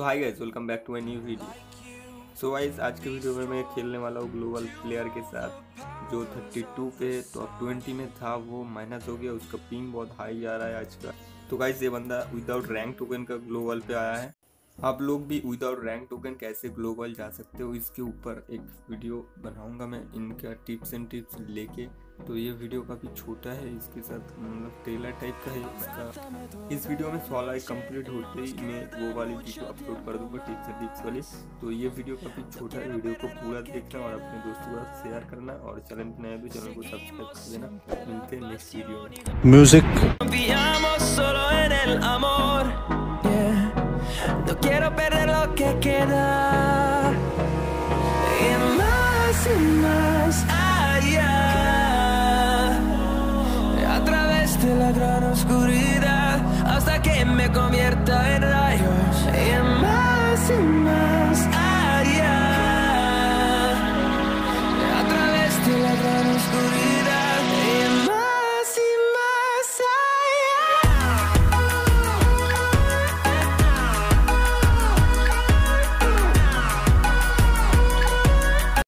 So hi guys, welcome back to my new video. So guys, आज के video में मैं खेलने वाला हूँ ग्लोबल प्लेयर के साथ, जो 32 पे टॉप 20 में था वो माइनस हो गया, उसका पिंग बहुत हाई आ रहा है आज का। तो गाइज, ये बंदा विदाउट रैंक टोकन का ग्लोबल पे आया है। आप लोग भी विदाउट रैंक टोकन कैसे ग्लोबल जा सकते हो, इसके ऊपर एक वीडियो बनाऊँगा मैं, इनका टिप्स एंड टिप्स लेके। तो ये वीडियो काफ़ी छोटा है, इसके साथ मतलब ट्रेलर टाइप का है इसका। इस वीडियो में 100 लाइक कंप्लीट होते ही मैं वो वाली वीडियो अपलोड कर दूँगा, टिप्स एंड टिप्स वाली। तो ये वीडियो काफ़ी छोटा है, वीडियो को पूरा देखना और अपने दोस्तों के साथ शेयर करना, और चैनल पर नया तो चैनल को सब्सक्राइब कर देना। मिलते हैं नेक्स्ट वीडियो में। A través de la gran oscuridad hasta que me convierta